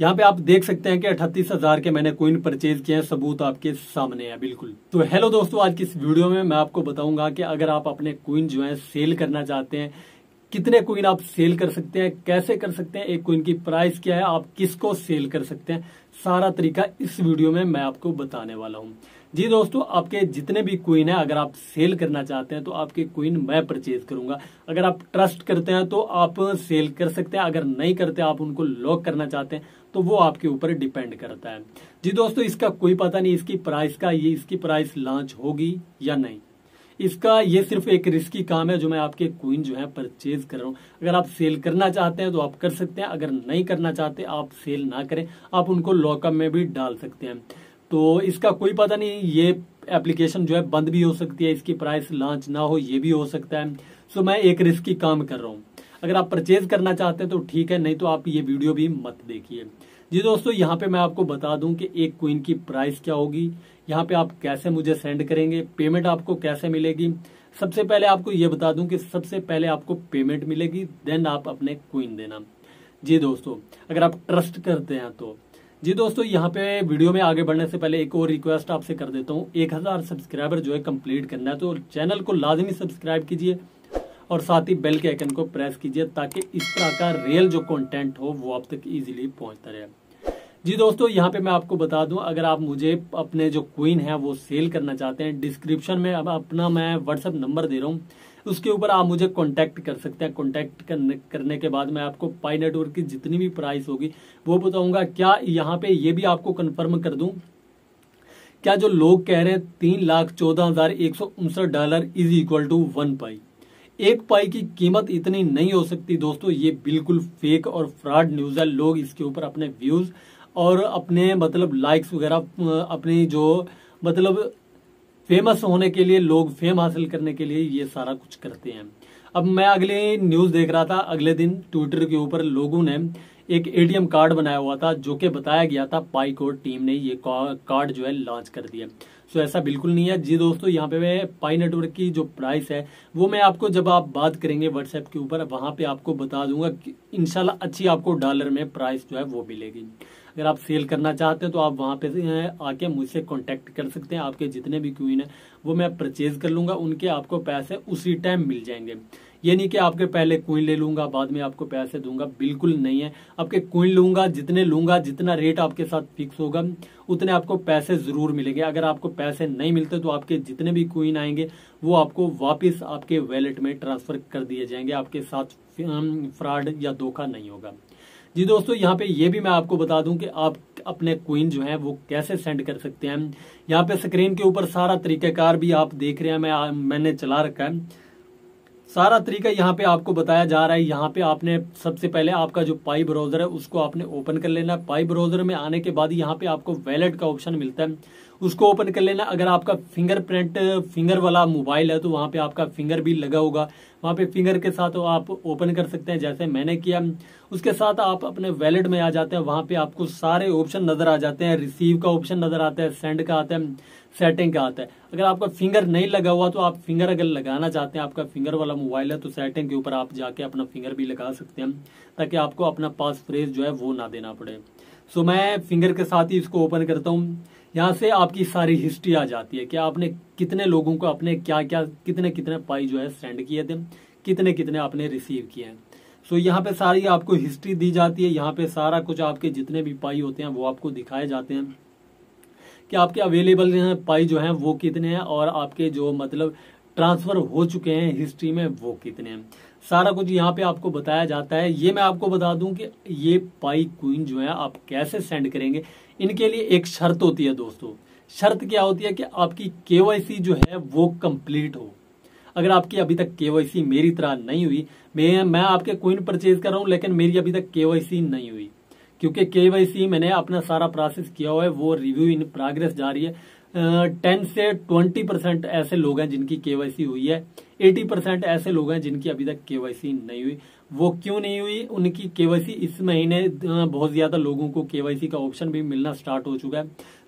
यहाँ पे आप देख सकते हैं कि 38,000 के मैंने कॉइन परचेज किए हैं, सबूत आपके सामने है बिल्कुल। तो हेलो दोस्तों, आज की इस वीडियो में मैं आपको बताऊंगा कि अगर आप अपने कॉइन जो है सेल करना चाहते हैं, कितने कॉइन आप सेल कर सकते हैं, कैसे कर सकते हैं, एक कॉइन की प्राइस क्या है, आप किसको सेल कर सकते हैं, सारा तरीका इस वीडियो में मैं आपको बताने वाला हूँ। जी दोस्तों, आपके जितने भी कॉइन है अगर आप सेल करना चाहते हैं तो आपके कॉइन मैं परचेज करूंगा। अगर आप ट्रस्ट करते हैं तो आप सेल कर सकते हैं, अगर नहीं करते आप उनको लॉक करना चाहते हैं तो वो आपके ऊपर डिपेंड करता है। जी दोस्तों, इसका कोई पता नहीं इसकी प्राइस का, ये इसकी प्राइस लॉन्च होगी या नहीं, इसका ये सिर्फ एक रिस्की काम है जो मैं आपके कॉइन जो है परचेज कर रहा हूँ। अगर आप सेल करना चाहते हैं तो आप कर सकते हैं, अगर नहीं करना चाहते आप सेल ना करें, आप उनको लॉकअप में भी डाल सकते हैं। तो इसका कोई पता नहीं, ये एप्लीकेशन जो है बंद भी हो सकती है, इसकी प्राइस लॉन्च ना हो, ये भी हो सकता है। सो मैं एक रिस्की काम कर रहा हूँ। अगर आप परचेज करना चाहते हैं तो ठीक है, नहीं तो आप ये वीडियो भी मत देखिए। जी दोस्तों, यहाँ पे मैं आपको बता दूं कि एक कॉइन की प्राइस क्या होगी, यहाँ पे आप कैसे मुझे सेंड करेंगे, पेमेंट आपको कैसे मिलेगी। सबसे पहले आपको ये बता दूं कि सबसे पहले आपको पेमेंट मिलेगी, देन आप अपने कॉइन देना। जी दोस्तों, अगर आप ट्रस्ट करते हैं तो। जी दोस्तों, यहाँ पे वीडियो में आगे बढ़ने से पहले एक और रिक्वेस्ट आपसे कर देता हूँ, 1000 सब्सक्राइबर जो है कंप्लीट करना है तो चैनल को लाजमी सब्सक्राइब कीजिए और साथ ही बेल के आइकन को प्रेस कीजिए ताकि इस तरह का रियल जो कंटेंट हो वो आप तक इजीली पहुंचता रहे। जी दोस्तों, यहाँ पे मैं आपको बता दूं, अगर आप मुझे अपने जो कॉइन है वो सेल करना चाहते हैं, डिस्क्रिप्शन में अब अपना मैं व्हाट्सएप नंबर दे रहा हूँ, उसके ऊपर आप मुझे कांटेक्ट कर सकते हैं। कांटेक्ट करने के बाद मैं आपको पाई नेटवर्क की जितनी भी प्राइस होगी वो बताऊंगा। क्या यहाँ पे ये भी आपको कन्फर्म कर दूं, क्या जो लोग कह रहे हैं 3,14,159 इज इक्वल टू 1 पाई, एक पाई की कीमत इतनी नहीं हो सकती। दोस्तों, ये बिल्कुल फेक और फ्रॉड न्यूज है। लोग इसके ऊपर अपने व्यूज और अपने मतलब लाइक्स वगैरह, अपनी जो मतलब फेमस होने के लिए, लोग फेम हासिल करने के लिए ये सारा कुछ करते हैं। अब मैं अगले न्यूज देख रहा था, अगले दिन ट्विटर के ऊपर लोगों ने एक एटीएम कार्ड बनाया हुआ था जो कि बताया गया था पाई कोड टीम ने ये कार्ड जो है लॉन्च कर दिया। सो ऐसा बिल्कुल नहीं है। जी दोस्तों, यहाँ पे मैं पाई नेटवर्क की जो प्राइस है वो मैं आपको, जब आप बात करेंगे व्हाट्सएप के ऊपर, वहाँ पे आपको बता दूंगा कि इंशाल्लाह अच्छी आपको डॉलर में प्राइस जो है वो मिलेगी। अगर आप सेल करना चाहते हैं तो आप वहाँ पे आके मुझसे कॉन्टेक्ट कर सकते हैं। आपके जितने भी कॉइन है वो मैं परचेज कर लूंगा, उनके आपको पैसे उसी टाइम मिल जाएंगे। ये नहीं कि आपके पहले कॉइन ले लूंगा बाद में आपको पैसे दूंगा, बिल्कुल नहीं है। आपके कॉइन लूंगा, जितना रेट आपके साथ फिक्स होगा उतने आपको पैसे जरूर मिलेंगे। अगर आपको पैसे नहीं मिलते तो आपके जितने भी कॉइन आएंगे वो आपको वापस आपके वैलेट में ट्रांसफर कर दिए जाएंगे, आपके साथ फ्रॉड या धोखा नहीं होगा। जी दोस्तों, यहाँ पे ये भी मैं आपको बता दूं कि आप अपने कॉइन जो है वो कैसे सेंड कर सकते हैं। यहाँ पे स्क्रीन के ऊपर सारा तरीकाकार भी आप देख रहे हैं, मैंने चला रखा है, सारा तरीका यहाँ पे आपको बताया जा रहा है। यहाँ पे आपने सबसे पहले आपका जो पाई ब्राउजर है उसको आपने ओपन कर लेना। पाई ब्राउजर में आने के बाद यहाँ पे आपको वैलेट का ऑप्शन मिलता है, उसको ओपन कर लेना। अगर आपका फिंगर वाला मोबाइल है तो वहाँ पे आपका फिंगर भी लगा होगा, वहाँ पे फिंगर के साथ आप ओपन कर सकते हैं जैसे मैंने किया। उसके साथ आप अपने वैलेट में आ जाते हैं, वहाँ पे आपको सारे ऑप्शन नजर आ जाते हैं। रिसीव का ऑप्शन नजर आता है, सेंड का आता है, सेटिंग का आता है। अगर आपका फिंगर नहीं लगा हुआ तो आप फिंगर अगर लगाना चाहते हैं, आपका फिंगर वाला मोबाइल है तो सेटिंग के ऊपर आप जाके अपना फिंगर भी लगा सकते हैं ताकि आपको अपना पासफ्रेज जो है वो ना देना पड़े। सो मैं फिंगर के साथ ही इसको ओपन करता हूँ। यहाँ से आपकी सारी हिस्ट्री आ जाती है कि आपने कितने लोगों को अपने कितने पाई जो है सेंड किए थे, कितने आपने रिसीव किए हैं। सो यहाँ पे सारी आपको हिस्ट्री दी जाती है। यहाँ पे सारा कुछ आपके जितने भी पाई होते हैं वो आपको दिखाए जाते हैं कि आपके अवेलेबल पाई जो है वो कितने हैं और आपके जो मतलब ट्रांसफर हो चुके हैं हिस्ट्री में वो कितने हैं, सारा कुछ यहाँ पे आपको बताया जाता है। ये मैं आपको बता दूं कि ये पाई कॉइन जो है आप कैसे सेंड करेंगे, इनके लिए एक शर्त होती है दोस्तों। शर्त क्या होती है कि आपकी KYC जो है वो कंप्लीट हो। अगर आपकी अभी तक KYC मेरी तरह नहीं हुई, मैं आपके कॉइन परचेज कर रहा हूँ लेकिन मेरी अभी तक KYC नहीं हुई, क्योंकि KYC मैंने अपना सारा प्रोसेस किया हुआ है, वो रिव्यू इन प्रोग्रेस जारी है। 10 से 20% ऐसे लोग हैं जिनकी KYC हुई है, 80% ऐसे लोग हैं जिनकी अभी तक KYC नहीं हुई। वो क्यों नहीं हुई, उनकी KYC इस महीने बहुत ज्यादा लोगों को KYC का ऑप्शन भी मिलना स्टार्ट हो चुका है,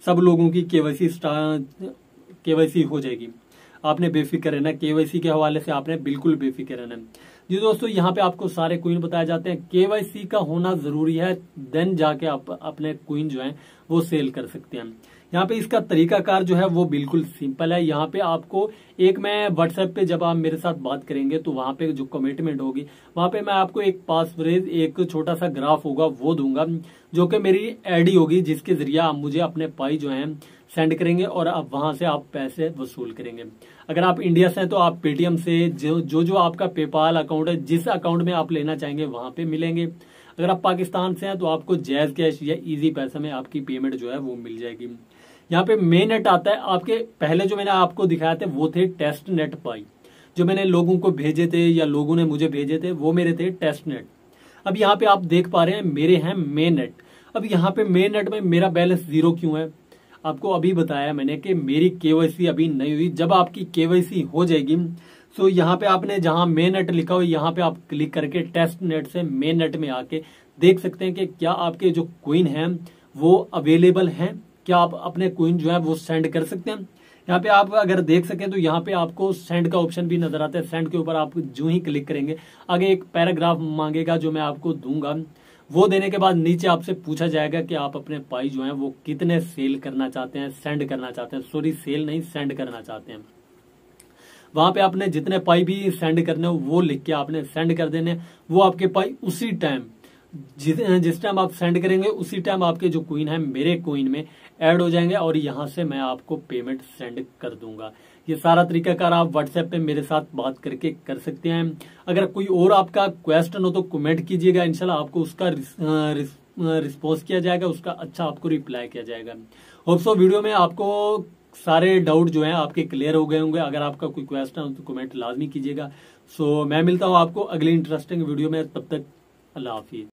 सब लोगों की KYC हो जाएगी। आपने बेफिक्र रहना, KYC के हवाले से आपने बिल्कुल बेफिक्र रहना। जी दोस्तों, यहाँ पे आपको सारे कॉइन बताए जाते हैं। केवाईसी का होना जरूरी है, देन जाके आप अपने कॉइन जो है वो सेल कर सकते हैं। यहाँ पे इसका तरीकाकार जो है वो बिल्कुल सिंपल है। यहाँ पे आपको एक मैं व्हाट्सएप पे जब आप मेरे साथ बात करेंगे तो वहाँ पे जो कमिटमेंट होगी वहाँ पे मैं आपको एक पासवर्ड, एक छोटा सा ग्राफ होगा वो दूंगा, जो कि मेरी आईडी होगी जिसके जरिए आप मुझे अपने पाई जो है सेंड करेंगे और आप वहां से आप पैसे वसूल करेंगे। अगर आप इंडिया से हैं तो आप पेटीएम से, जो आपका पेपाल अकाउंट है जिस अकाउंट में आप लेना चाहेंगे वहां पे मिलेंगे। अगर आप पाकिस्तान से हैं तो आपको जैज कैश या इजी पैसा में आपकी पेमेंट जो है वो मिल जाएगी। यहाँ पे मेन नेट आता है। आपके पहले जो मैंने आपको दिखाया था वो थे टेस्ट नेट पाई, जो मैंने लोगों को भेजे थे या लोगों ने मुझे भेजे थे वो मेरे थे टेस्ट नेट। अब यहाँ पे आप देख पा रहे हैं मेरे हैं मेन नेट। अब यहाँ पे मेन नेट में मेरा बैलेंस जीरो क्यों है? आपको अभी बताया मैंने कि मेरी केवाईसी अभी नहीं हुई। जब आपकी केवाईसी हो जाएगी तो यहाँ पे आपने जहाँ मेन नेट लिखा हो यहाँ पे आप क्लिक करके टेस्ट नेट से मेन नेट में आके देख सकते हैं कि क्या आपके जो कॉइन हैं वो अवेलेबल हैं, क्या आप अपने कॉइन जो है वो सेंड कर सकते हैं। यहाँ पे आप अगर देख सकें तो यहाँ पे आपको सेंड का ऑप्शन भी नजर आता है। सेंड के ऊपर आप जो ही क्लिक करेंगे आगे एक पैराग्राफ मांगेगा जो मैं आपको दूंगा, वो देने के बाद नीचे आपसे पूछा जाएगा कि आप अपने पाई जो है वो कितने सेल करना चाहते हैं, सेंड करना चाहते हैं, सॉरी सेल नहीं सेंड करना चाहते हैं। वहां पे आपने जितने पाई भी सेंड करने हो वो लिख के आपने सेंड कर देने। वो आपके पाई उसी टाइम जिस टाइम आप सेंड करेंगे उसी टाइम आपके जो कॉइन है मेरे कॉइन में ऐड हो जाएंगे और यहाँ से मैं आपको पेमेंट सेंड कर दूंगा। ये सारा तरीकाकार आप व्हाट्सएप पे मेरे साथ बात करके कर सकते हैं। अगर कोई और आपका क्वेश्चन हो तो कमेंट कीजिएगा, इंशाल्लाह आपको उसका रिस्पॉन्स किया जाएगा, उसका अच्छा आपको रिप्लाई किया जाएगा। होप सो वीडियो में आपको सारे डाउट जो हैं आपके क्लियर हो गए होंगे। अगर आपका कोई क्वेश्चन हो तो कमेंट लाजमी कीजिएगा। सो मैं मिलता हूँ आपको अगली इंटरेस्टिंग वीडियो में, तब तक अल्लाह हाफिज़।